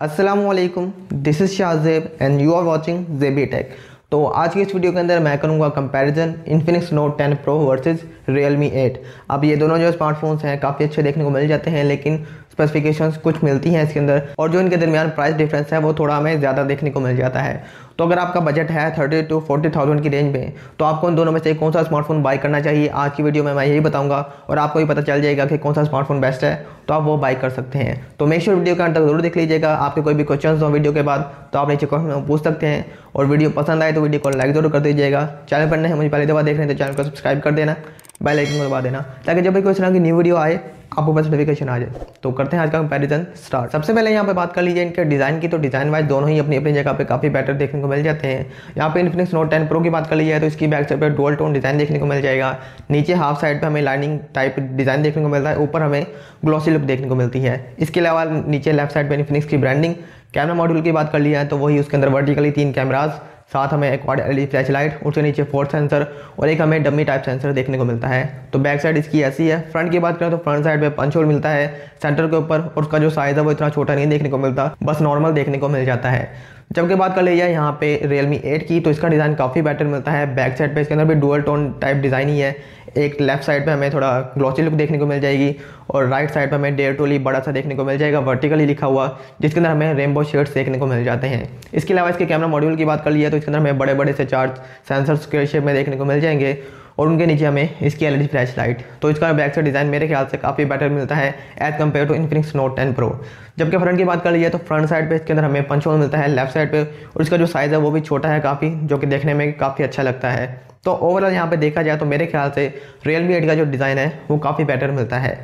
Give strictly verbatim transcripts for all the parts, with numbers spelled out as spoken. अस्सलामुअलैकुम, this is Shahzaib and you are watching Zaibi tech. तो आज की इस वीडियो के अंदर मैं करूंगा comparison Infinix Note ten Pro versus Realme eight. अब ये दोनों जो स्मार्टफोन्स हैं काफ़ी अच्छे देखने को मिल जाते हैं, लेकिन स्पेसिफिकेशंस कुछ मिलती हैं इसके अंदर, और जो इनके दरमियान प्राइस डिफरेंस है वो थोड़ा हमें ज़्यादा देखने को मिल जाता है। तो अगर आपका बजट है थर्टी टू फोर्टी थाउजेंड की रेंज में, तो आपको इन दोनों में से कौन सा स्मार्टफोन बाई करना चाहिए आज की वीडियो में मैं यही बताऊंगा, और आपको भी पता चल जाएगा कि कौन सा स्मार्टफोन बेस्ट है, तो आप वो बाई कर सकते हैं। तो मेक श्योर वीडियो का अंत तक जरूर देख लीजिएगा। आपके कोई भी क्वेश्चन हो वीडियो के बाद तो आप नीचे कमेंट में पूछ सकते हैं, और वीडियो पसंद आए तो वीडियो को लाइक जरूर कर दीजिएगा। चैनल पर नहीं मुझे पहले दफा देख रहे हैं तो चैनल को सब्सक्राइब कर देना, बेल आइकन को दबा देना, ताकि जब भी कोई इस तरह की न्यू वीडियो आए आपको बस नोटिफिकेशन आ जाए। तो करते हैं आज का कंपैरिजन स्टार्ट। सबसे पहले यहाँ पे बात कर लीजिए इनके डिज़ाइन की, तो डिज़ाइन वाइज दोनों ही अपनी अपनी जगह पे काफ़ी बेटर देखने को मिल जाते हैं। यहाँ पे इन्फिनिक्स नोट टेन प्रो की बात कर ली जाए तो इसकी बैक साइड पर डुअल टोन डिज़ाइन देखने को मिल जाएगा। नीचे हाफ साइड पर हमें लाइनिंग टाइप डिज़ाइन देखने को मिलता है, ऊपर हमें ग्लॉसी लुक देखने को मिलती है। इसके अलावा नीचे लेफ्ट साइड पर इन्फिनिक्स की ब्रांडिंग। कैमरा मॉड्यूल की बात कर ली जाए तो वही उसके अंदर वर्टिकली तीन कैमराज, साथ हमें एक क्वाड एलईडी फ्लैशलाइट, उसके नीचे फोर्थ सेंसर और एक हमें डमी टाइप सेंसर देखने को मिलता है। तो बैक साइड इसकी ऐसी है। फ्रंट की बात करें तो फ्रंट साइड पे पंच होल मिलता है सेंटर के ऊपर, और उसका जो साइज़ है वो इतना छोटा नहीं देखने को मिलता, बस नॉर्मल देखने को मिल जाता है। जबकि बात कर लीजिए यहाँ पे रियलमी एट की, तो इसका डिज़ाइन काफ़ी बेटर मिलता है। बैक साइड पे इसके अंदर भी डुअल टोन टाइप डिज़ाइन ही है। एक लेफ्ट साइड पे हमें थोड़ा ग्लॉसी लुक देखने को मिल जाएगी, और राइट साइड पे हमें डेढ़ टोली बड़ा सा देखने को मिल जाएगा वर्टिकली लिखा हुआ, जिसके अंदर हमें रेनबो शेड्स देखने को मिल जाते हैं। इसके अलावा इसके कैमरा मॉड्यूल की बात कर लीजिए तो इसके अंदर हमें बड़े बड़े से चार सेंसर्स के शेप में देखने को मिल जाएंगे, और उनके नीचे हमें इसकी एलईडी फ्लैश लाइट। तो इसका बैक साइड डिज़ाइन मेरे ख्याल से काफ़ी बेटर मिलता है as compared to Infinix Note ten Pro. जबकि फ्रंट की बात कर लीजिए तो फ्रंट साइड पे इसके अंदर हमें पंच होल मिलता है लेफ्ट साइड पे, और इसका जो साइज़ है वो भी छोटा है काफ़ी, जो कि देखने में काफ़ी अच्छा लगता है। तो ओवरऑल यहाँ पे देखा जाए तो मेरे ख्याल से रियलमी एट का जो डिज़ाइन है वो काफ़ी बेटर मिलता है।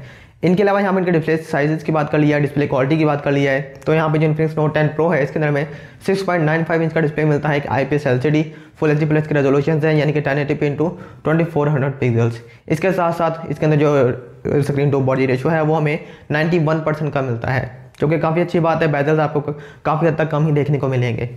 इनके अलावा यहाँ पर इनके डिस्प्ले साइज़ की बात कर लिया, डिस्प्ले क्वालिटी की बात कर लिया है तो यहाँ पे जो इन्फिनिक्स नोट टेन प्रो है इसके अंदर में six point nine five inch का डिस्प्ले मिलता है, एक IPS LCD, full HD plus के रेजोल्यूशन है, यानी कि ten eighty p into twenty four hundred pixels. इसके साथ साथ इसके अंदर जो स्क्रीन टू बॉडी रेशो है वो हमें नाइन्टी वन परसेंट का मिलता है, जो कि काफ़ी अच्छी बात है। बेजल्स आपको काफ़ी हद तक कम ही देखने को मिलेंगे।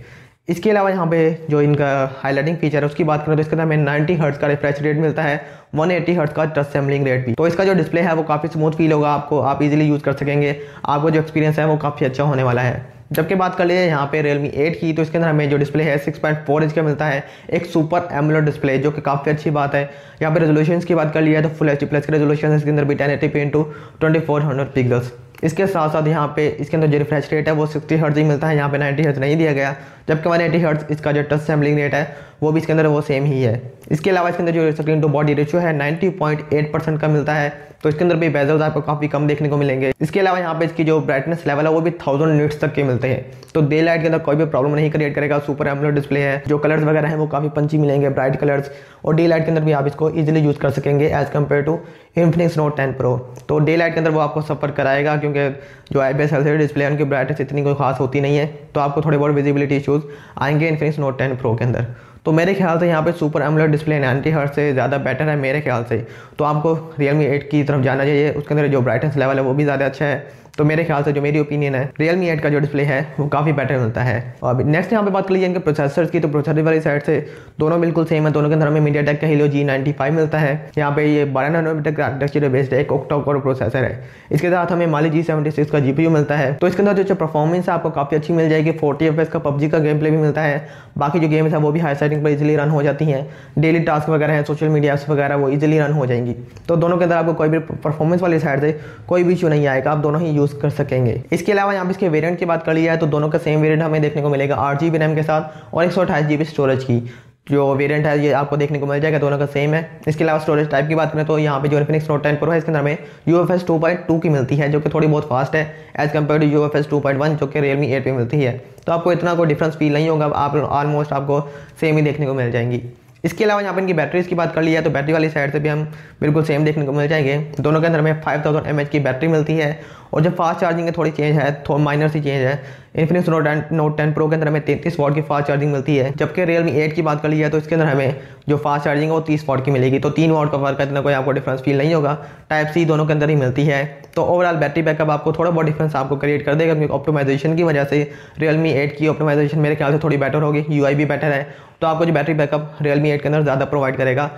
इसके अलावा यहाँ पे जो इनका हाईलाइटिंग फीचर है उसकी बात करें तो इसके अंदर हमें नाइन्टी हर्ट्ज़ का रिफ्रेश रेट मिलता है, वन एटी हर्ट्ज़ का टच सैम्पलिंग रेट भी। तो इसका जो डिस्प्ले है वो काफ़ी स्मूथ फील होगा आपको, आप इजीली यूज़ कर सकेंगे, आपको जो एक्सपीरियंस है वो काफ़ी अच्छा होने वाला है। जबकि बात कर लीजिए यहाँ पे रियलमी एट की, तो इसके अंदर हमें जो डिस्प्ले है सिक्स पॉइंट फोर इंच का मिलता है, एक सुपर एमुलेट डिस्प्ले, जो कि काफ़ी अच्छी बात है। यहाँ पे रेजोल्यूशन की बात कर लिया तो फुल एचडी प्लस के रेजोल्यूशन इसके अंदर भी ten eighty p into twenty four hundred pixels. इसके साथ साथ यहाँ पे इसके अंदर जो रिफ्रेश रेट है वो सिक्सटी हर्ट्ज़ ही मिलता है, यहाँ पे नाइन्टी हर्ट्ज़ नहीं दिया गया। जबकि वन एटी हर्ट्ज़ इसका जो टच सैम्पलिंग रेट है वो भी इसके अंदर वो सेम ही है। इसके अलावा इसके अंदर जो स्क्रीन टू बॉडी रेशियो है नाइन्टी पॉइंट एट परसेंट का मिलता है, तो इसके अंदर भी बेजल्स आपको काफ़ी कम देखने को मिलेंगे। इसके अलावा यहाँ पे इसकी जो ब्राइटनेस लेवल है वो भी थाउजेंड निट्स तक के मिलते हैं, तो डे लाइट के अंदर कोई भी प्रॉब्लम नहीं क्रिएट करेगा। सुपर एमुलेट डिस्प्ले है, जो कलर्स वगैरह हैं वो काफ़ी पंची मिलेंगे, ब्राइट कलर्स, और डे लाइट के अंदर भी आप इसको ईजिली यूज़ कर सकेंगे as compared to Infinix Note ten Pro. तो डे लाइट के अंदर वो आपको सफर कराएगा, क्योंकि जो आईपीएस एलसीडी डिस्प्ले है उनकी ब्राइटनेस इतनी कोई खास होती नहीं है, तो आपको थोड़े बहुत विजिबिलिटी इशूज़ आएंगे इन्फिनिक्स नोट टेन प्रो के अंदर। तो मेरे ख्याल से यहाँ पे super AMOLED display ninety hertz से ज़्यादा बेटर है मेरे ख्याल से, तो आपको रियलमी एट की तरफ जाना चाहिए। उसके अंदर जो ब्राइटनेस लेवल है वो भी ज़्यादा अच्छा है, तो मेरे ख्याल से जो मेरी ओपिनियन है रियलमी एट का जो डिस्प्ले है वो काफ़ी बेटर मिलता है। अब नेक्स्ट यहाँ पे बात कर लीजिए इनके प्रोसेसर्स की, तो प्रोसेसर वाली साइड से दोनों बिल्कुल सेम है। दोनों के अंदर हमें मीडिया टेक का हीलियो जी नाइन्टी फाइव मिलता है, यहाँ पे ये बारह नैनोमीटर का आर्किटेक्चर बेस्ड एक ऑक्टा कोर प्रोसेसर है। इसके साथ हमें माली जी सेवेंटी सिक्स का जीपीयू मिलता है, तो इसके अंदर जो परफॉर्मेंस है आपको काफ़ी अच्छी मिल जाएगी। फोर्टी एफ एस का पबजी का गेम प्ले भी मिलता है, बाकी जो गेम्स है वो भी हाई सेटिंग पर इजिली रन हो जाती हैं, डेली टास्क वगैरह हैं, सोशल मीडिया एप्स वगैरह वो इजिली रन हो जाएंगी। तो दोनों के अंदर आपको कोई भी परफॉर्मेंस वाली साइड से कोई भी इशू नहीं आएगा, आप दोनों ही कर सकेंगे। इसके अलावा यहाँ पे इसके वेरिएंट की बात कर लिया है तो दोनों का सेम वेरिएंट हमें देखने को मिलेगा, आठ जीबी रैम के साथ और एक सौ अट्ठाईस जीबी स्टोरेज की जो वेरिएंट है ये आपको देखने को मिल जाएगा, दोनों का सेम है। इसके अलावा स्टोरेज टाइप की बात करें तो यहाँ पे जो इन्फिनिक्स नोट टेन प्रो है इसके अंदर हमें यूएफएस टू पॉइंट टू की मिलती है, जो कि थोड़ी बहुत फास्ट है as compared to UFS two point one जो कि रियलमी एट पे मिलती है। तो आपको इतना कोई डिफरेंस फील नहीं होगा, आप ऑलमोस्ट आपको सेम ही देखने को मिल जाएंगी। इसके अलावा यहाँ पर इनकी बैटरीज की बात कर लिया तो बैटरी वाली साइड से भी हम बिल्कुल सेम देखने को मिल जाएंगे। दोनों के अंदर हमें फाइव थाउजेंड एम एच की बैटरी मिलती है, और जो फास्ट चार्जिंग है थोड़ी चेंज है, थोड़ा माइनर सी चेंज है। Infinix Note ten Note ten Pro के अंदर हमें तैंतीस वाट की फास्ट चार्जिंग मिलती है, जबकि रियलमी एट की बात कर ली जाए तो इसके अंदर हमें जो फास्ट चार्जिंग है वो तीस वाट की मिलेगी, तो तीन वाट का फर्क इतना कोई आपको डिफरेंस फील नहीं होगा। टाइप सी दोनों के अंदर ही मिलती है, तो ओवरऑल बैटरी बैकअप आपको थोड़ा बहुत डिफरेंस आपको क्रिएट कर देगा, क्योंकि ऑप्टिमाइजेशन की वजह से रियलमी एट की ऑप्टिमाइजेशन मेरे ख्याल से थोड़ी बेटर होगी, यूआई भी बेटर है, तो आपको जो बैटरी बैकअप रियलमी एट के अंदर ज़्यादा प्रोवाइड करेगा।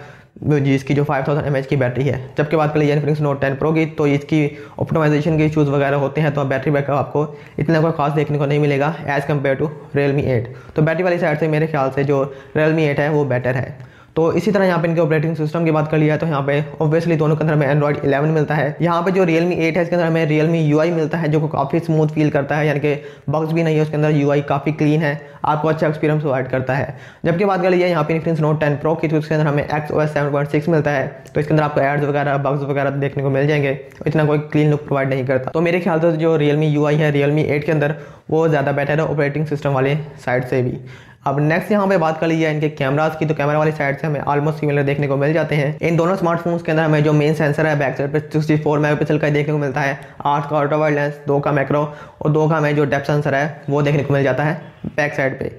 जी इसकी जो five thousand M A H की बैटरी है। जबकि बात करें इनफिनिक्स नोट टेन प्रो की, तो इसकी ऑप्टिमाइजेशन के इशूज़ वगैरह होते हैं, तो बैटरी बैकअप आपको इतना कोई खास देखने को नहीं मिलेगा as compared to Realme eight. तो बैटरी वाली साइड से मेरे ख्याल से जो रियलमी एट है वो बेटर है। तो इसी तरह यहाँ पे इनके ऑपरेटिंग सिस्टम की बात कर लिया है, तो यहाँ पे ऑब्वियसली दोनों के अंदर हमें एंड्रॉइड इलेवन मिलता है। यहाँ पे जो रियलमी एट है इसके अंदर हमें रियलमी यू आई मिलता है, जो काफ़ी स्मूथ फील करता है, यानी कि बग्स भी नहीं है उसके अंदर, यू आई काफ़ी क्लीन है, आपको अच्छा एक्सपीरियंस प्रोवाइड करता है। जबकि बात कर लिया यहाँ पे इन्फिनिक्स नोट टेन प्रो की, तो इसके अंदर हमें X O S seven point six मिलता है, तो इसके अंदर आपको एड्स वगैरह बग्स वगैरह देखने को मिल जाएंगे, इतना कोई क्लीन लुक प्रोवाइड नहीं करता। तो मेरे ख्याल से जो रियलमी यू आई है रियलमी एट के अंदर वो ज़्यादा बेटर है ऑपरेटिंग सिस्टम वाले साइड से भी। अब नेक्स्ट यहाँ पे बात कर लीजिए इनके कैमरास की, तो कैमरा वाली साइड से हमें ऑलमोस्ट सिमिलर देखने को मिल जाते हैं। इन दोनों स्मार्टफोन्स के अंदर हमें जो मेन सेंसर है बैक साइड पे सिक्सटी फोर मेगा पिक्सल का देखने को मिलता है, आठ का अल्ट्रा वाइड लेंस, दो का मैक्रो और दो का हमें जो डेप्थ सेंसर है वो देखने को मिल जाता है बैक साइड पे।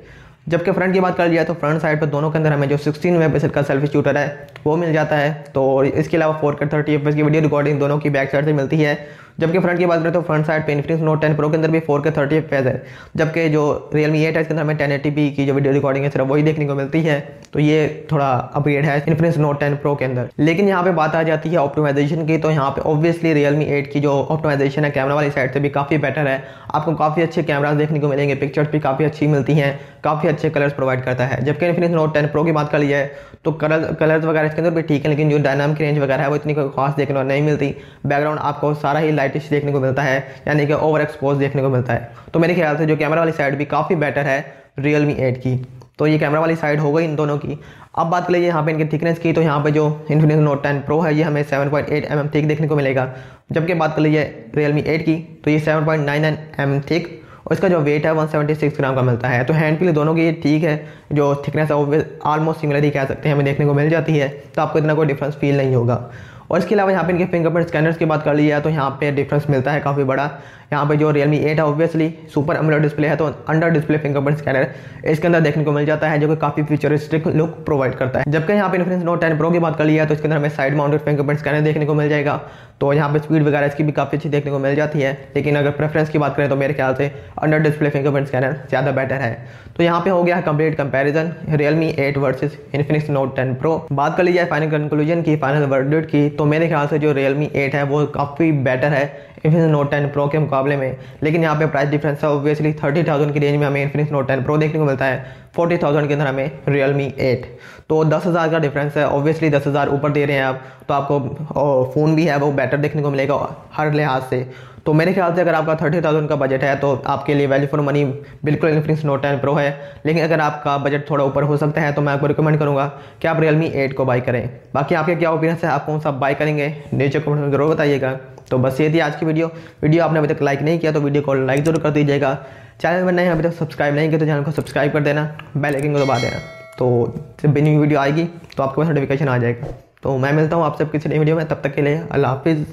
जबकि फ्रंट की बात कर लिया तो फ्रंट साइड पर दोनों के अंदर हमें जो सिक्सटीन मेगा पिक्सल का सेल्फी शूटर है वो मिल जाता है, तो इसके अलावा four K thirty F S की वीडियो रिकॉर्डिंग दोनों की बैक साइड से मिलती है। जबकि फ्रंट की बात करें तो फ्रंट साइड पे इन्फिनिक्स नोट टेन प्रो के अंदर भी four K thirty F S है, जबकि जो रियलमी एट है इसके अंदर हमें टेन एटी पी की जो वीडियो रिकॉर्डिंग है सिर्फ वही देखने को मिलती है, तो ये थोड़ा अपग्रेड है इन्फिनिक्स नोट टेन प्रो के अंदर। लेकिन यहाँ पे बात आ जाती है ऑप्टिमाइजेशन की, तो यहाँ पे ऑब्वियसली रियलमी एट की जो ऑप्टिमाइजेशन है कैमरा वाली साइड से भी काफ़ी बेटर है, आपको काफ़ी अच्छे कैमराज देखने को मिलेंगे, पिक्चर्स भी काफ़ी अच्छी मिलती हैं, काफ़ी अच्छे कलर्स प्रोवाइड करता है। जबकि इन्फिनिक्स नोट टेन प्रो की बात कर ली है तो कलर कलर्स वगैरह इसके अंदर भी ठीक है, लेकिन जो डायनामिक रेंज वगैरह है वो इतनी कोई खास देखने को नहीं मिलती, बैकग्राउंड आपको सारा ही लाइटिश देखने को मिलता है, यानी कि ओवर एक्सपोज देखने को मिलता है। तो मेरे ख्याल से जो कैमरा वाली साइड भी काफ़ी बेटर है रियलमी एट की। तो ये कैमरा वाली साइड हो गई इन दोनों की। अब बात कर लीजिए यहाँ पे इनकी थिकनेस की, तो यहाँ पे जो इन्फिनिक्स नोट टेन प्रो है ये हमें seven point eight mm thick देखने को मिलेगा। जबकि बात कर लीजिए रियलमी एट की, तो ये seven point nine nine mm thick और इसका जो वेट है वन सेवेंटी सिक्स ग्राम का मिलता है। तो हैंड के लिए दोनों की ठीक है, जो थिकनेस है वो ऑलमोस्ट सिमिलर ही कह सकते हैं हमें देखने को मिल जाती है, तो आपको इतना कोई डिफरेंस फील नहीं होगा। और इसके अलावा यहाँ पे इनके फिंगरप्रिंट स्कैनर्स की बात कर ली है, तो यहाँ पे डिफरेंस मिलता है काफ़ी बड़ा। यहाँ पे जो रियलमी एट है ऑब्वियसली सुपर एमोलेड डिस्प्ले है, तो अंडर डिस्प्ले फिंगरप्रिंट स्कैनर इसके अंदर देखने को मिल जाता है, जो कि काफ़ी फ्यूचरिस्टिक लुक प्रोवाइड करता है। जबकि यहाँ पे इन्फिनिक्स नोट टेन प्रो की बात कर ली है, तो इसके अंदर हमें साइड माउंटेड फिंगरप्रिंट स्कैनर देखने को मिल जाएगा, तो यहाँ पे स्पीड वगैरह इसकी भी काफ़ी अच्छी देखने को मिल जाती है। लेकिन अगर प्रेफरेंस की बात करें तो मेरे ख्याल से अंडर डिस्प्ले फिंगरप्रिंट स्कैनर ज़्यादा बेटर है। तो यहाँ पे हो गया complete comparison Realme eight versus Infinix Note ten Pro. बात कर ली जाए फाइनल कंक्लूजन की, फाइनल वर्डिक्ट की, तो मेरे ख्याल से जो रियलमी एट है वो काफ़ी बेटर है इन्फिनिक्स नोट टेन प्रो के मुकाबले में। लेकिन यहाँ पे प्राइस डिफरेंस है ऑब्वियसली थर्टी थाउजेंड की रेंज में हमें इन्फिनिक्स नोट टेन प्रो देखने को मिलता है, फोर्टी थाउजेंड के अंदर हमें रियलमी एट, तो दस हज़ार का डिफरेंस है। ऑब्वियसली दस हज़ार ऊपर दे रहे हैं आप, तो आपको फ़ोन भी है वो बेटर देखने को मिलेगा हर लिहाज से। तो मेरे ख्याल से अगर आपका थर्टी थाउजेंड का बजट है तो आपके लिए वैल्यू फॉर मनी बिल्कुल इन्फिनिक्स नोट टेन प्रो है। लेकिन अगर आपका बजट थोड़ा ऊपर हो सकता है तो मैं आपको रिकमेंड करूँगा कि आप रियलमी एट को बाई करें। बाकी आपके क्या ओपिनियंस है, आप कौन सा बाई करेंगे, नीचे कमेंट में ज़रूर बताइएगा। तो बस ये थी आज की वीडियो वीडियो आपने अभी तक लाइक नहीं किया तो वीडियो को लाइक जरूर कर दीजिएगा। चैनल में नए अभी तक सब्सक्राइब नहीं किया तो चैनल को सब्सक्राइब कर देना, बेल आइकन को दबा देना, तो जब भी नई वीडियो आएगी तो आपको नोटिफिकेशन आ जाएगा। तो मैं मिलता हूँ आप सब किसी नई वीडियो में, तब तक के लिए अल्लाह हाफिज़।